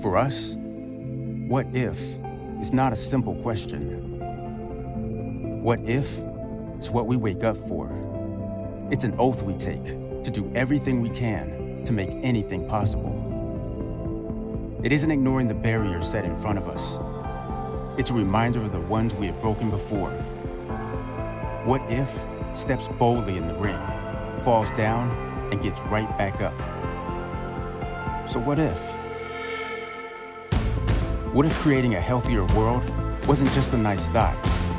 For us, what if is not a simple question. What if is what we wake up for. It's an oath we take to do everything we can to make anything possible. It isn't ignoring the barriers set in front of us. It's a reminder of the ones we have broken before. What if steps boldly in the ring, falls down, and gets right back up? So what if? What if creating a healthier world wasn't just a nice thought,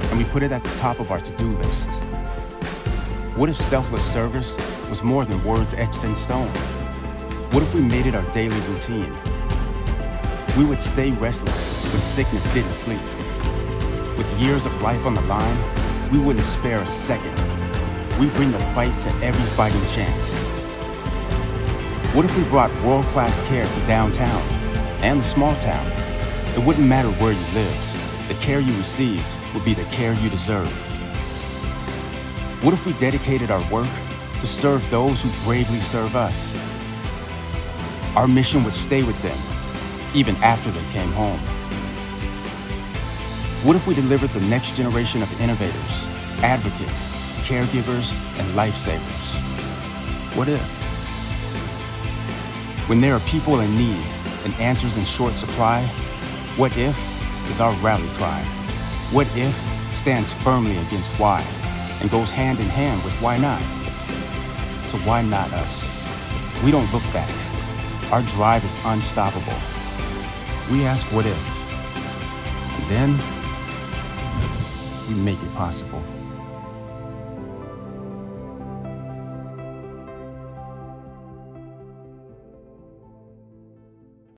and we put it at the top of our to-do list? What if selfless service was more than words etched in stone? What if we made it our daily routine? We would stay restless when sickness didn't sleep. With years of life on the line, we wouldn't spare a second. We bring the fight to every fighting chance. What if we brought world-class care to downtown and the small town? It wouldn't matter where you lived. The care you received would be the care you deserve. What if we dedicated our work to serve those who bravely serve us? Our mission would stay with them, even after they came home. What if we delivered the next generation of innovators, advocates, caregivers, and lifesavers? What if? When there are people in need and answers in short supply, what if is our rally cry. What if stands firmly against why and goes hand in hand with why not. So why not us? We don't look back. Our drive is unstoppable. We ask what if, and then we make it possible.